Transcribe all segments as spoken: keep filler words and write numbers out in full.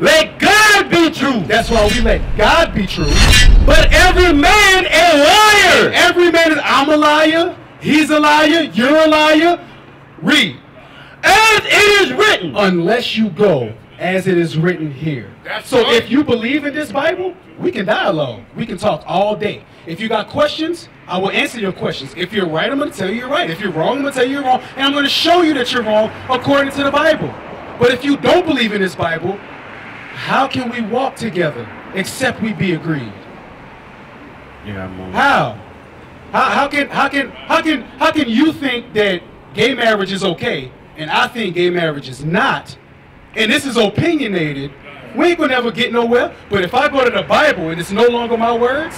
Let God be true. That's why we let God be true. But every man a liar. And every man is, I'm a liar, he's a liar, you're a liar. Read. As it is written. Unless you go as it is written here. That's so right. If you believe in this Bible, we can dialogue. We can talk all day. If you got questions, I will answer your questions. If you're right, I'm going to tell you you're right. If you're wrong, I'm going to tell you you're wrong. And I'm going to show you that you're wrong according to the Bible. But if you don't believe in this Bible, how can we walk together except we be agreed? Yeah, I'm how? how? How can how can how can how can you think that gay marriage is okay and I think gay marriage is not? And this is opinionated. We ain't gonna ever get nowhere. But if I go to the Bible and it's no longer my words,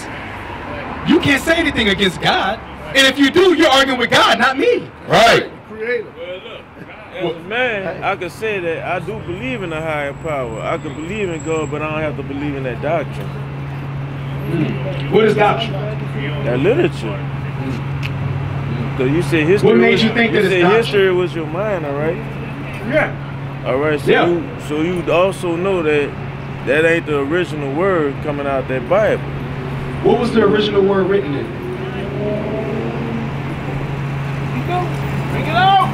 you can't say anything against God. And if you do, you're arguing with God, not me. Right. Creator. As a man, I could say that I do believe in a higher power. I could believe in God, but I don't have to believe in that doctrine. Mm. What is doctrine? That literature. So you said history. What made was, you think you that said history was your mind, all right? Yeah. All right. So yeah. you, so you also know that that ain't the original word coming out that Bible. What was the original word written in? Bring it out. Bring it out.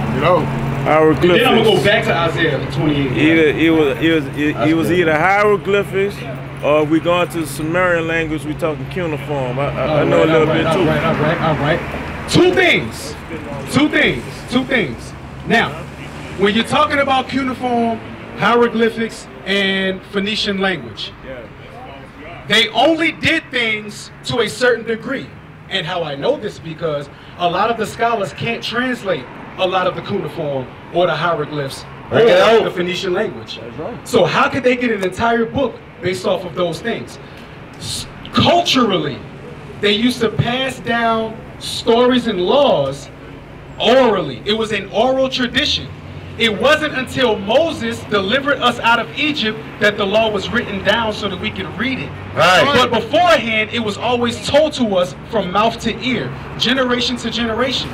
Hieroglyphics. Then I'm gonna go back to Isaiah twenty-eight. Right? Either it was it was it, it was either hieroglyphics, or if we going to the Sumerian language, we talking cuneiform. I, I, I know right, a little right, bit too. All right, all right, all right. Two things, two things, two things. Now, when you're talking about cuneiform, hieroglyphics, and Phoenician language, they only did things to a certain degree. And how I know this because a lot of the scholars can't translate a lot of the cuneiform or the hieroglyphs or the Phoenician language. That's right. So how could they get an entire book based off of those things? S culturally, they used to pass down stories and laws orally. It was an oral tradition. It wasn't until Moses delivered us out of Egypt that the law was written down so that we could read it. Right. But beforehand, it was always told to us from mouth to ear, generation to generation.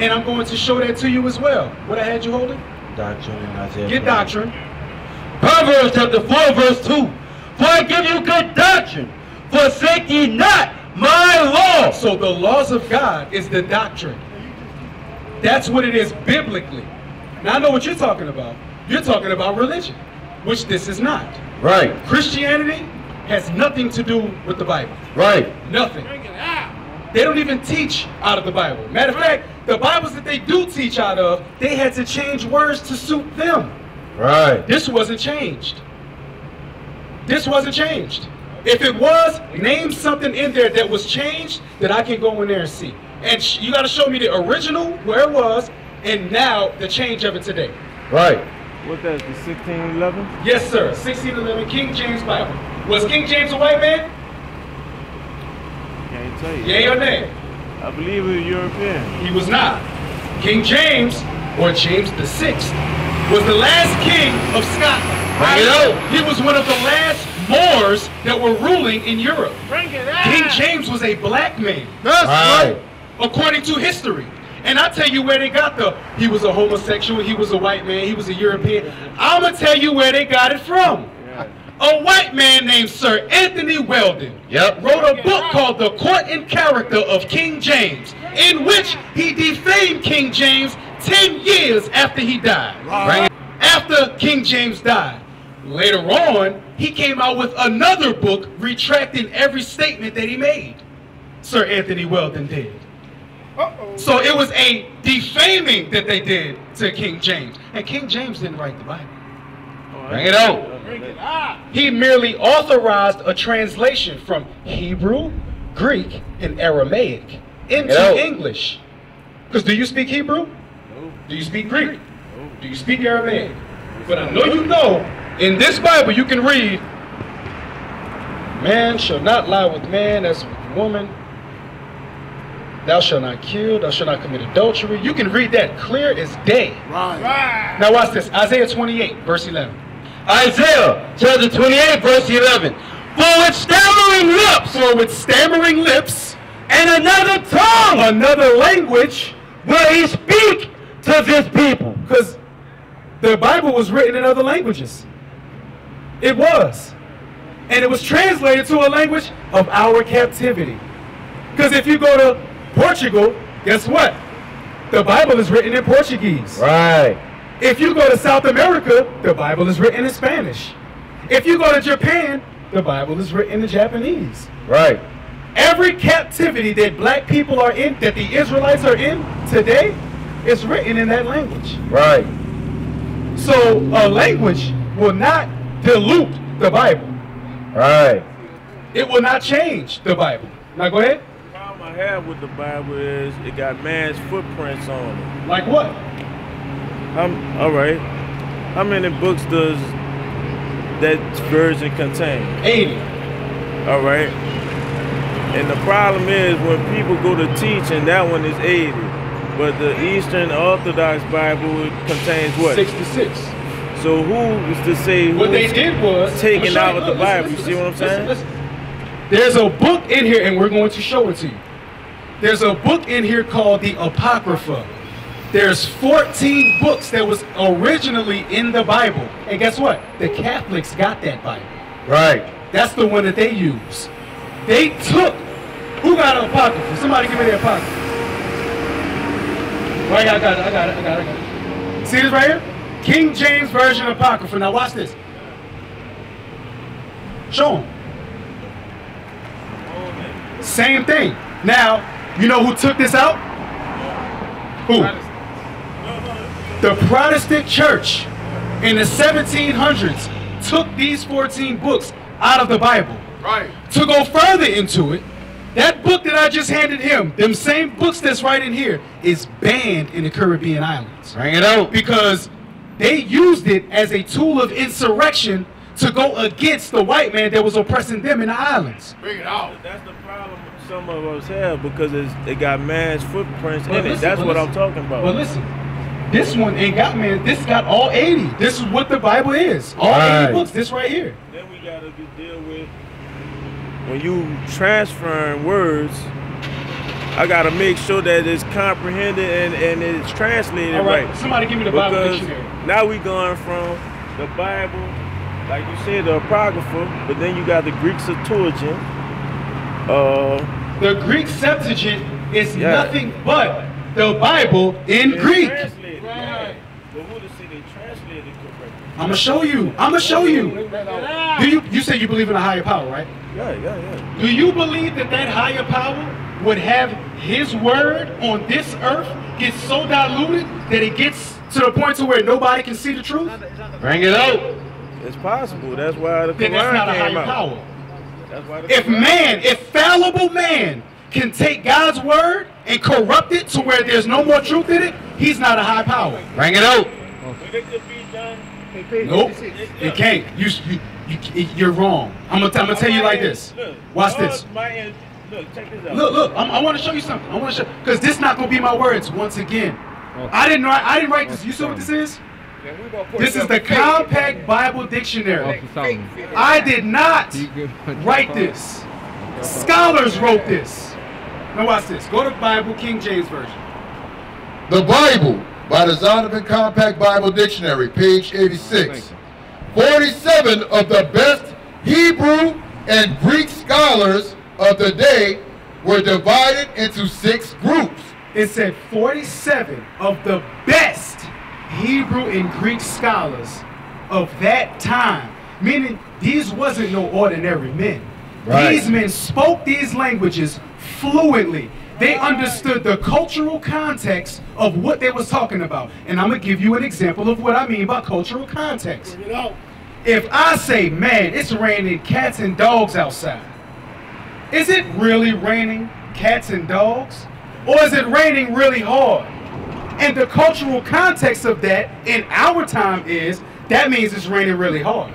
And I'm going to show that to you as well. What I had you holding? Doctrine in Isaiah. Get doctrine. Proverbs chapter four, verse two. For I give you good doctrine. Forsake ye not my law. So the laws of God is the doctrine. That's what it is biblically. Now I know what you're talking about. You're talking about religion, which this is not. Right. Christianity has nothing to do with the Bible. Right. Nothing. They don't even teach out of the Bible. Matter of fact, the Bibles that they do teach out of, they had to change words to suit them. Right. This wasn't changed. This wasn't changed. If it was, name something in there that was changed that I can go in there and see. And sh you got to show me the original, where it was, and now the change of it today. Right. What that, the sixteen eleven? Yes, sir. sixteen eleven King James Bible. Was King James a white man? Can't tell you. Yay or nay? I believe he was European. He was not. King James, or James the Sixth, was the last king of Scotland. Bring it out. He was one of the last Moors that were ruling in Europe. Bring it out. King James was a black man. That's right. According to history. And I tell you where they got the, he was a homosexual, he was a white man, he was a European. I'm going to tell you where they got it from. A white man named Sir Anthony Weldon yep. wrote a book called The Court and Character of King James, in which he defamed King James ten years after he died. Right. After King James died. Later on, he came out with another book retracting every statement that he made. Sir Anthony Weldon did. Uh-oh. So it was a defaming that they did to King James. And King James didn't write the Bible. Bring it out. He merely authorized a translation from Hebrew, Greek, and Aramaic into English. Because do you speak Hebrew? No. Do you speak Greek? No. Do you speak Aramaic? But I know you know, in this Bible you can read, man shall not lie with man as with woman. Thou shalt not kill, thou shalt not commit adultery. You can read that clear as day. Right. Right. Now watch this, Isaiah twenty-eight, verse eleven. Isaiah chapter twenty-eight, verse eleven. For with stammering lips, for with stammering lips, and another tongue, another language, will he speak to this people. Because the Bible was written in other languages. it was. And it was translated to a language of our captivity. Because if you go to Portugal, guess what? The Bible is written in Portuguese. Right. If you go to South America, the Bible is written in Spanish. If you go to Japan, the Bible is written in Japanese. Right. Every captivity that black people are in, that the Israelites are in today, is written in that language. Right. So a language will not dilute the Bible. Right. It will not change the Bible. Now go ahead. The problem I have with the Bible is it got man's footprints on it. Like what? I'm, all right. How many books does that version contain? eighty. All right. And the problem is when people go to teach, and that one is eighty. But the Eastern Orthodox Bible contains what? sixty-six. So who was to say who what they did was taken out of the Bible? You see what I'm saying? Listen, listen. There's a book in here, and we're going to show it to you. There's a book in here called the Apocrypha. There's fourteen books that was originally in the Bible. And guess what? The Catholics got that Bible. Right. That's the one that they use. They took, who got an Apocrypha? Somebody give me the Apocrypha. Right, I got it, I got it, I got it, I got it. See this right here? King James Version Apocrypha. Now watch this. Show them. Same thing. Now, you know who took this out? Who? The Protestant church in the seventeen hundreds took these fourteen books out of the Bible. Right. To go further into it, that book that I just handed him, them same books that's right in here, is banned in the Caribbean islands. Bring it out. Because they used it as a tool of insurrection to go against the white man that was oppressing them in the islands. Bring it out. That's the problem some of us have, because it's, it got man's footprints but in listen, it. That's what listen. I'm talking about. But listen. This one ain't got man. This got all eighty. This is what the Bible is. All right. eighty books. This right here. Then we gotta deal with when you transferring words. I gotta make sure that it's comprehended and and it's translated all right. right. Somebody give me the Bible because dictionary. Now we going from the Bible, like you said, the Apocrypha, but then you got the Greek Septuagint. Uh, the Greek Septuagint is yeah. nothing but the Bible in it's Greek. Right. But who to see they translated correctly? I'm gonna show you. I'm gonna show you. Do you you say you believe in a higher power, right? Yeah, yeah, yeah. Do you believe that that higher power would have his word on this earth get so diluted that it gets to the point to where nobody can see the truth? Bring it out. It's possible. That's why the Quran came out. That's not a higher power. That's why the if man, if fallible man, can take God's word and corrupt it to where there's no more truth in it, he's not a high power. Bring it out. It could be done. Nope, it can't. You, you, you, you're wrong. I'm gonna, I'm gonna tell you like this. Watch this. Look, check this out. Look, look. I'm, I want to show you something. I want to show, because this not gonna be my words once again. I didn't write. I didn't write this. You see what this is? This is the Compact Bible Dictionary. I did not write this. Scholars wrote this. Now watch this. Go to Bible, King James Version. The Bible, by the Zondervan Compact Bible Dictionary, page eighty-six. forty-seven of the best Hebrew and Greek scholars of the day were divided into six groups. It said forty-seven of the best Hebrew and Greek scholars of that time. Meaning these wasn't no ordinary men. Right. These men spoke these languages fluently. They understood the cultural context of what they was talking about. And I'm going to give you an example of what I mean by cultural context. If I say, man, it's raining cats and dogs outside, is it really raining cats and dogs? Or is it raining really hard? And the cultural context of that in our time is, that means it's raining really hard.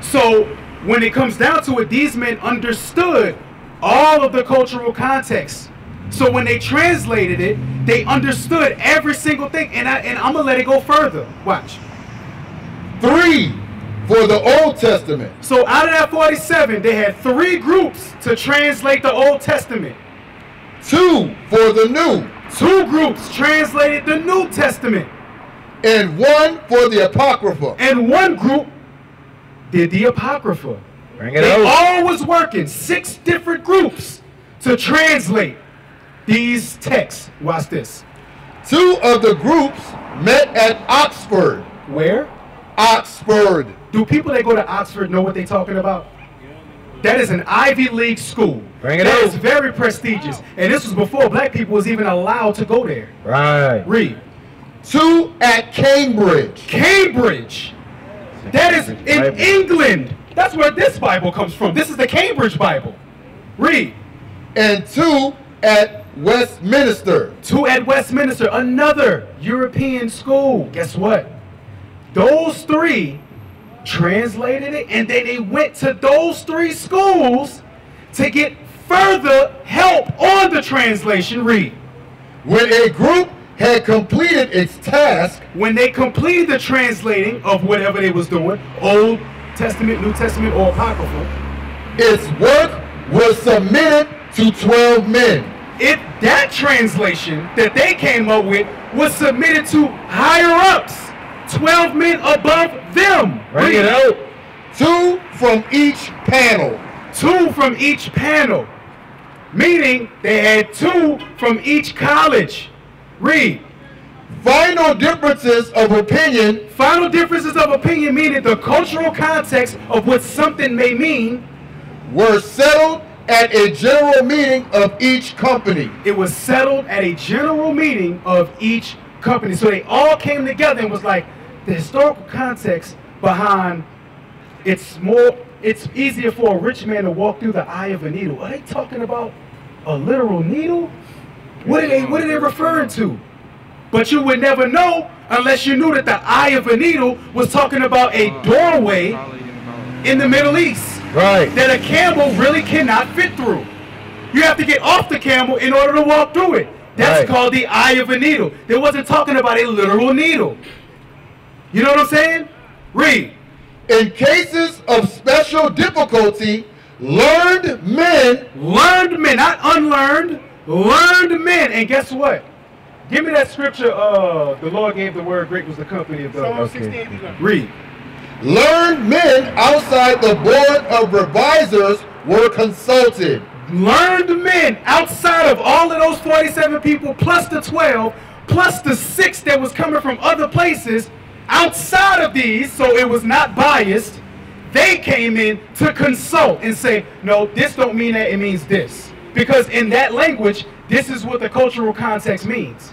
So when it comes down to it, these men understood all of the cultural context. So when they translated it, they understood every single thing. And, I, and I'm going to let it go further. Watch. Three for the Old Testament. So out of that forty-seven, they had three groups to translate the Old Testament. Two for the New. Two groups translated the New Testament. And one for the Apocrypha. And one group did the Apocrypha. Bring it they over. all was working, six different groups, to translate these texts. Watch this. Two of the groups met at Oxford. Where? Oxford. Do people that go to Oxford know what they're talking about? That is an Ivy League school. Bring it that over. Is very prestigious. And this was before black people was even allowed to go there. Right. Read. Two at Cambridge. Cambridge. That is in Bible. England. That's where this Bible comes from. This is the Cambridge Bible. Read. And two at Westminster. Two at Westminster, another European school. Guess what? Those three translated it, and then they went to those three schools to get further help on the translation. Read. When a group had completed its task, when they completed the translating of whatever they was doing, Old Testament, New Testament, or Apocrypha, its work was submitted to twelve men. If that translation that they came up with was submitted to higher-ups, twelve men above them. Bring it out. Two from each panel. Two from each panel. Meaning they had two from each college. Read. Final differences of opinion. Final differences of opinion, meaning the cultural context of what something may mean, were settled at a general meeting of each company. It was settled at a general meeting of each company. So they all came together and was like, the historical context behind it's more, it's easier for a rich man to walk through the eye of a needle. Are they talking about a literal needle? What are they, what are they referring to? But you would never know unless you knew that the eye of a needle was talking about a doorway in the Middle East. Right. That a camel really cannot fit through. You have to get off the camel in order to walk through it. That's right. Called the eye of a needle. They wasn't talking about a literal needle. You know what I'm saying? Read. In cases of special difficulty, learned men, learned men, not unlearned, learned men. And guess what? Give me that scripture. Uh, the Lord gave the word, great was the company of those. Okay. Read. Learned men outside the board of revisors were consulted. Learned men outside of all of those forty-seven people, plus the twelve, plus the six that was coming from other places, outside of these, so it was not biased, they came in to consult and say, no, this don't mean that, it means this. Because in that language, this is what the cultural context means.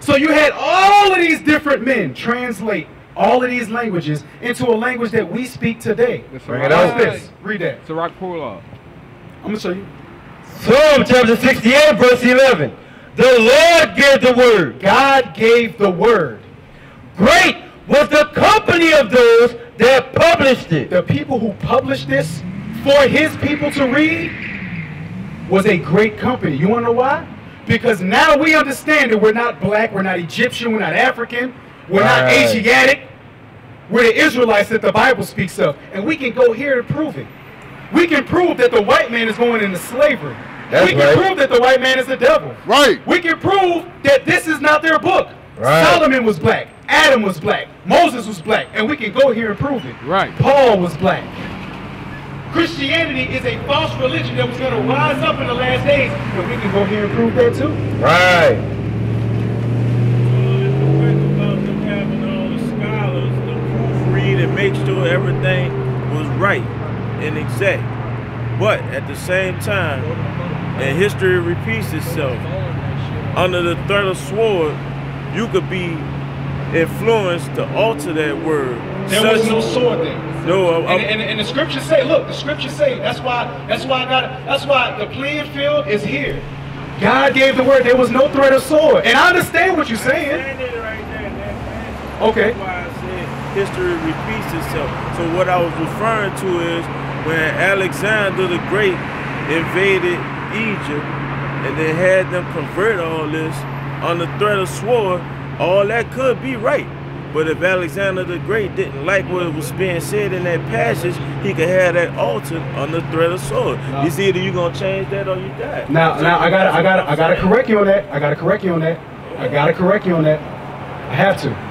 So you had all of these different men translate all of these languages into a language that we speak today. Bring it out. This. Read that. Sirach Pula. I'm going to show you. Psalm chapter sixty-eight, verse eleven. The Lord gave the word. God gave the word. Great was the company of those that published it. The people who published this for his people to read was a great company. You want to know why? Because now we understand that we're not black, we're not Egyptian, we're not African, we're not Asiatic. We're the Israelites that the Bible speaks of. And we can go here and prove it. We can prove that the white man is going into slavery. That's we can right. prove that the white man is the devil. Right. We can prove that this is not their book. Right. Solomon was black. Adam was black. Moses was black. And we can go here and prove it. Right. Paul was black. Christianity is a false religion that was going to rise up in the last days. And we can go here and prove that too. Right. And make sure everything was right and exact, but at the same time, and history repeats itself, under the threat of sword you could be influenced to alter that word. There Such was no sword there. No, I, I, and, and, and the scriptures say, look, the scriptures say that's why that's why I got that's why the playing field is here. God gave the word. There was no threat of sword. And I understand what you're saying. Okay. History repeats itself. So what I was referring to is when Alexander the Great invaded Egypt and they had them convert all this on the threat of sword, all that could be right. But if Alexander the Great didn't like what was being said in that passage, he could have that altered on the threat of sword. No. It's either you're gonna change that or you die. Now, so now I gotta I gotta I gotta correct you on that. I gotta correct you on that. I gotta correct you on that. I have to.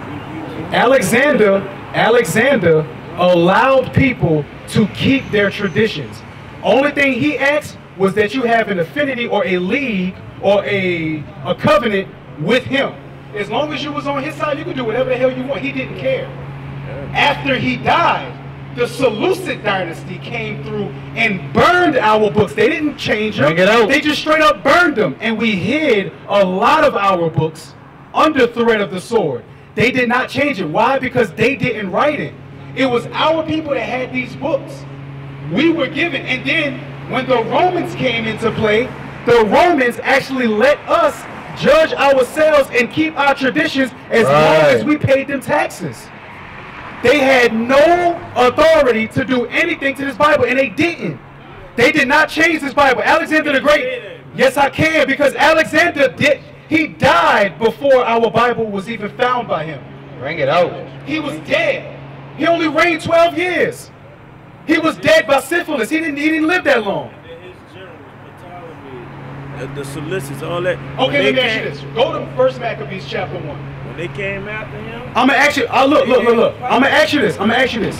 Alexander, Alexander allowed people to keep their traditions. Only thing he asked was that you have an affinity or a league or a, a covenant with him. As long as you was on his side, you could do whatever the hell you want. He didn't care. After he died, the Seleucid dynasty came through and burned our books. They didn't change them. Bring it out. They just straight up burned them. And we hid a lot of our books under threat of the sword. They did not change it. Why? Because they didn't write it. It was our people that had these books. We were given. And then when the Romans came into play, the Romans actually let us judge ourselves and keep our traditions as right. long as we paid them taxes. They had no authority to do anything to this Bible, and they didn't. They did not change this Bible. Alexander the Great, yes I can, because Alexander did. He died before our Bible was even found by him. Bring it out. He was dead. He only reigned twelve years. He was dead by syphilis. He didn't, he didn't live that long. The Seleucids, all that. Okay, let me ask you this. Go to First Maccabees chapter one. When they came after him. I'm gonna ask you. Uh, look, look, look, look. I'm gonna ask you this. I'm gonna ask you this,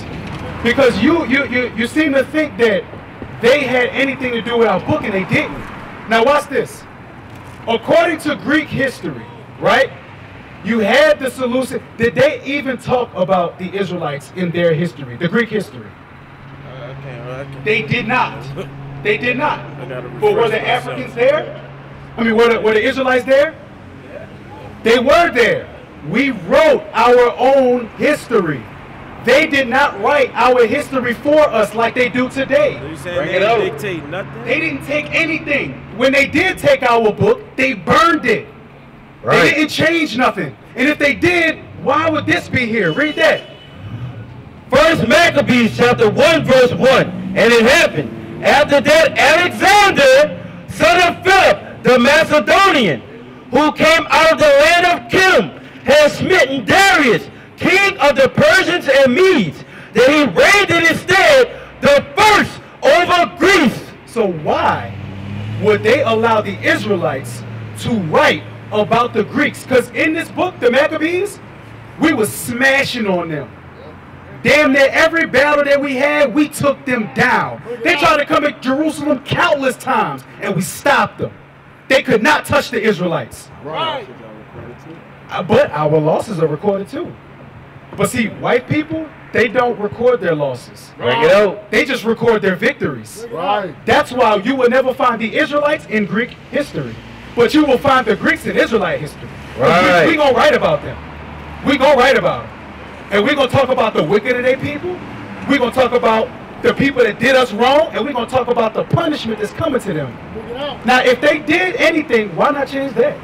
because you, you, you, you seem to think that they had anything to do with our book, and they didn't. Now watch this. According to Greek history, right? You had the Seleucids. Did they even talk about the Israelites in their history, the Greek history? Uh, okay, well, okay. They did not. They did not. But were the Africans there? I mean, were the, were the Israelites there? They were there. We wrote our own history. They did not write our history for us like they do today. So Bring they, it didn't dictate nothing? They didn't take anything. When they did take our book, they burned it. Right. They didn't change nothing. And if they did, why would this be here? Read that. First Maccabees chapter one, verse one. And it happened after that, Alexander, son of Philip, the Macedonian, who came out of the land of Kim, had smitten Darius, king of the Persians and Medes. Then he reigned in his stead, the first over Greece. So why would they allow the Israelites to write about the Greeks? Because in this book, the Maccabees, we were smashing on them. Damn near every battle that we had, we took them down. They tried to come at Jerusalem countless times, and we stopped them. They could not touch the Israelites. Right. But our losses are recorded too. But see, white people, they don't record their losses. Right. You know, they just record their victories. Right. That's why you will never find the Israelites in Greek history. But you will find the Greeks in Israelite history. Right. We're going to write about them. We're going to write about them. And we're going to talk about the wicked of their people. We're going to talk about the people that did us wrong. And we're going to talk about the punishment that's coming to them. Now, if they did anything, why not change that?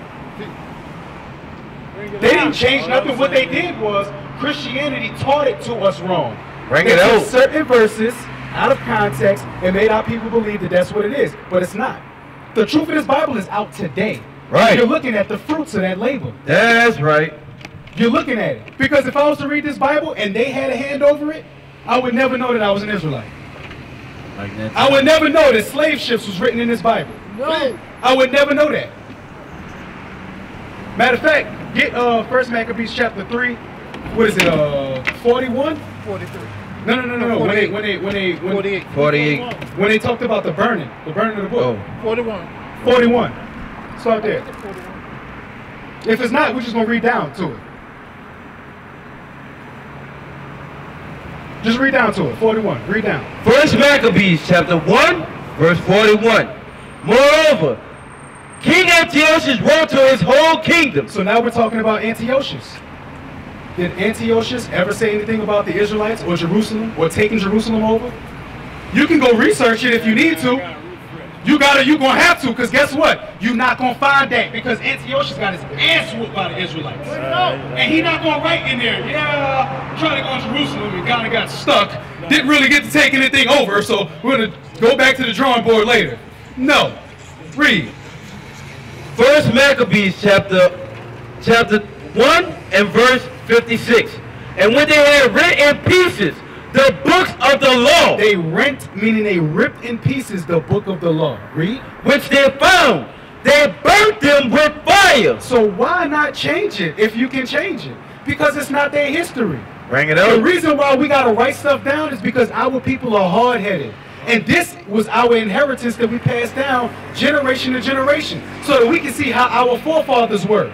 They didn't change nothing. What they did was Christianity taught it to us wrong. Bring it out. They took certain verses out of context and made our people believe that that's what it is. But it's not. The truth of this Bible is out today. Right. You're looking at the fruits of that labor. That's right. You're looking at it. Because if I was to read this Bible and they had a hand over it, I would never know that I was an Israelite. Like I would never know that slave ships was written in this Bible. No. I would never know that. Matter of fact, get uh, First Maccabees chapter three. What is it, uh, forty-one? forty-three. No, no, no, no, no. When they, when they, when they, when, forty-eight. forty-eight. When they talked about the burning, the burning of the book. Oh. forty-one. forty-one. It's out there. If it's not, we're just going to read down to it. Just read down to it. forty-one. Read down. First Maccabees chapter one, verse forty-one. Moreover, King Antiochus wrote to his whole kingdom. So now we're talking about Antiochus. Did Antiochus ever say anything about the Israelites or Jerusalem or taking Jerusalem over? You can go research it if you need to. You gotta, you gonna have to, because guess what? You're not gonna find that, because Antiochus got his ass whooped by the Israelites. And he not gonna write in there, yeah, trying to go to Jerusalem and kinda got stuck. Didn't really get to take anything over, so we're gonna go back to the drawing board later. No. Read. First Maccabees chapter chapter one and verse fifty-six. And when they had rent in pieces the books of the law. They rent, meaning they ripped in pieces the book of the law. Read. Which they found. They burnt them with fire. So why not change it if you can change it? Because it's not their history. Bring it up. The reason why we got to write stuff down is because our people are hard-headed. And this was our inheritance that we passed down generation to generation so that we can see how our forefathers were.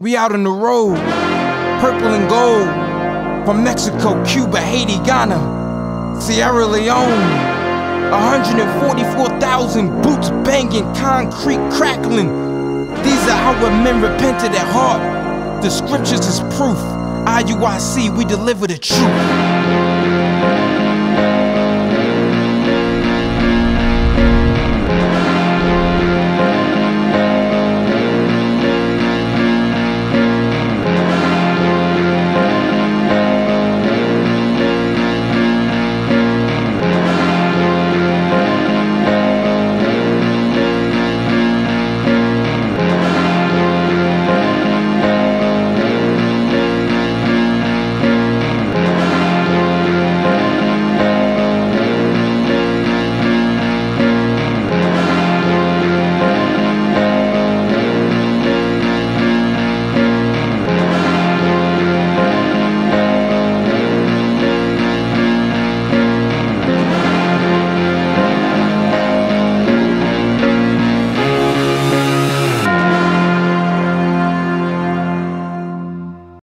We out on the road, purple and gold, from Mexico, Cuba, Haiti, Ghana, Sierra Leone. One hundred forty-four thousand boots banging, concrete crackling. These are how men repented at heart. The scriptures is proof. I U I C, we deliver the truth.